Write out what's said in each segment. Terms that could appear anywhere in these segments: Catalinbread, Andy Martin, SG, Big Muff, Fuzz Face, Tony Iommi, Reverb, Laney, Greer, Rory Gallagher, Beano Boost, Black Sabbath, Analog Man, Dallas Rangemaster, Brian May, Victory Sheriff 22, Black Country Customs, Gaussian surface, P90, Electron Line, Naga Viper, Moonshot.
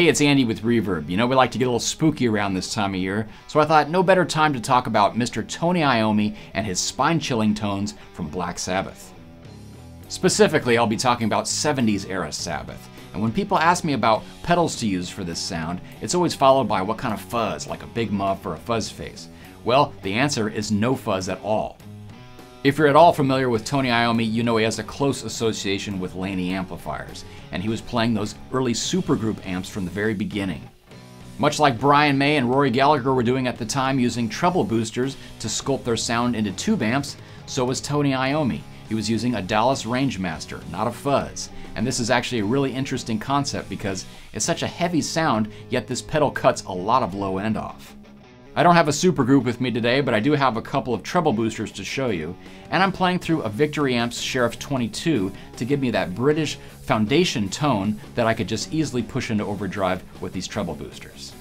Hey, it's Andy with Reverb. You know, we like to get a little spooky around this time of year, so I thought no better time to talk about Mr. Tony Iommi and his spine-chilling tones from Black Sabbath. Specifically, I'll be talking about 70s-era Sabbath, and when people ask me about pedals to use for this sound, it's always followed by what kind of fuzz, like a Big Muff or a Fuzz Face. Well, the answer is no fuzz at all. If you're at all familiar with Tony Iommi, you know he has a close association with Laney amplifiers, and he was playing those early supergroup amps from the very beginning. Much like Brian May and Rory Gallagher were doing at the time, using treble boosters to sculpt their sound into tube amps, so was Tony Iommi. He was using a Dallas Rangemaster, not a fuzz. And this is actually a really interesting concept because it's such a heavy sound, yet this pedal cuts a lot of low end off. I don't have a supergroup with me today, but I do have a couple of treble boosters to show you, and I'm playing through a Victory Sheriff 22 to give me that British foundation tone that I could just easily push into overdrive with these treble boosters.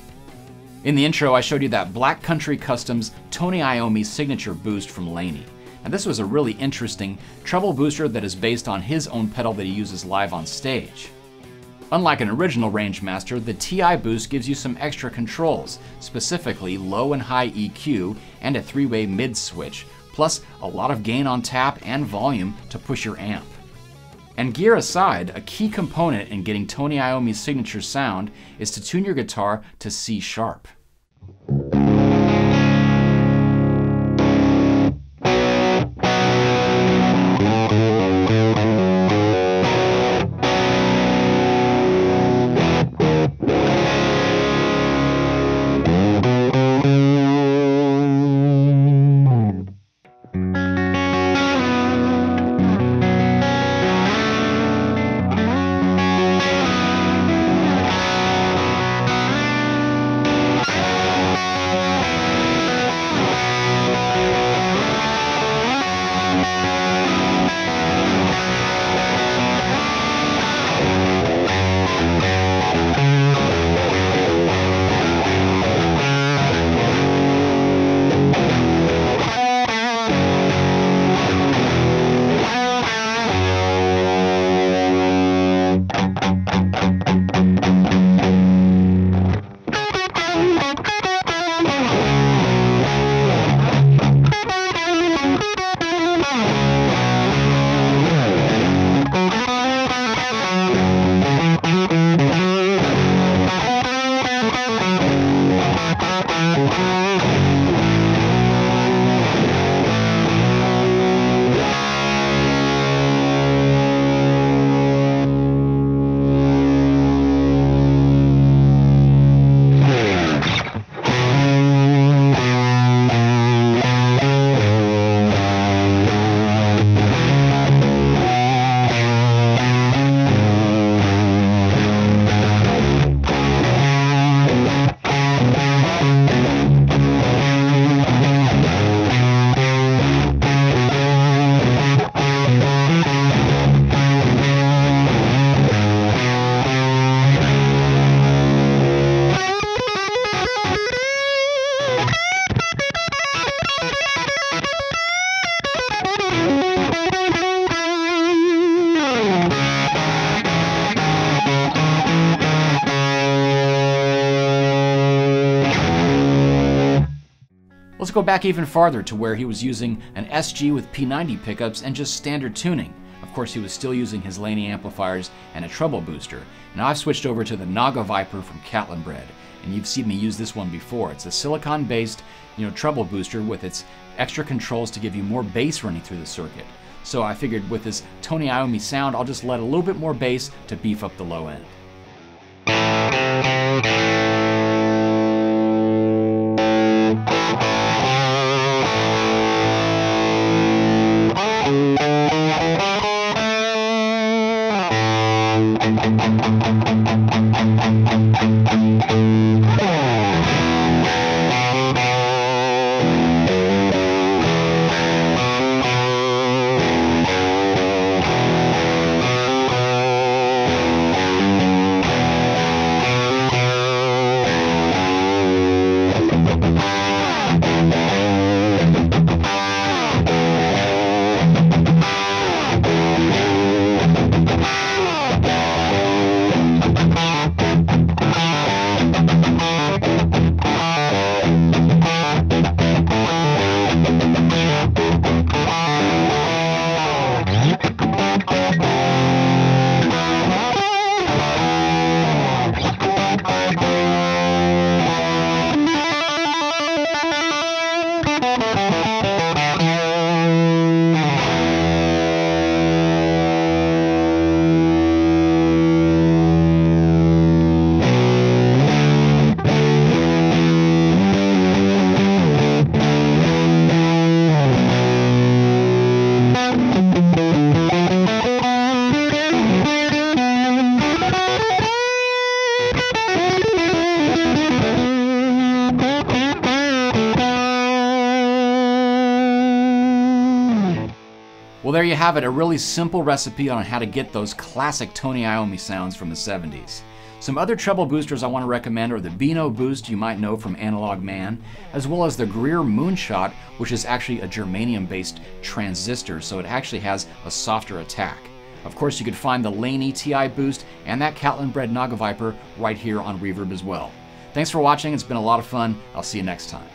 In the intro, I showed you that Black Country Customs Tony Iommi signature boost from Laney, and this was a really interesting treble booster that is based on his own pedal that he uses live on stage. Unlike an original Rangemaster, the TI boost gives you some extra controls, specifically low and high EQ and a three-way mid switch, plus a lot of gain on tap and volume to push your amp. And gear aside, a key component in getting Tony Iommi's signature sound is to tune your guitar to C sharp. Let's go back even farther to where he was using an SG with P90 pickups and just standard tuning. Of course, he was still using his Laney amplifiers and a treble booster. Now I've switched over to the Naga Viper from Catalinbread, and you've seen me use this one before. It's a silicon-based, treble booster with its extra controls to give you more bass running through the circuit. So I figured with this Tony Iommi sound, I'll just let a little bit more bass to beef up the low end. Well, there you have it, a really simple recipe on how to get those classic Tony Iommi sounds from the 70s. Some other treble boosters I want to recommend are the Beano Boost, you might know from Analog Man, as well as the Greer Moonshot, which is actually a germanium-based transistor, so it actually has a softer attack. Of course, you could find the Laney TI Boost and that Catalinbread Naga Viper right here on Reverb as well. Thanks for watching, it's been a lot of fun. I'll see you next time.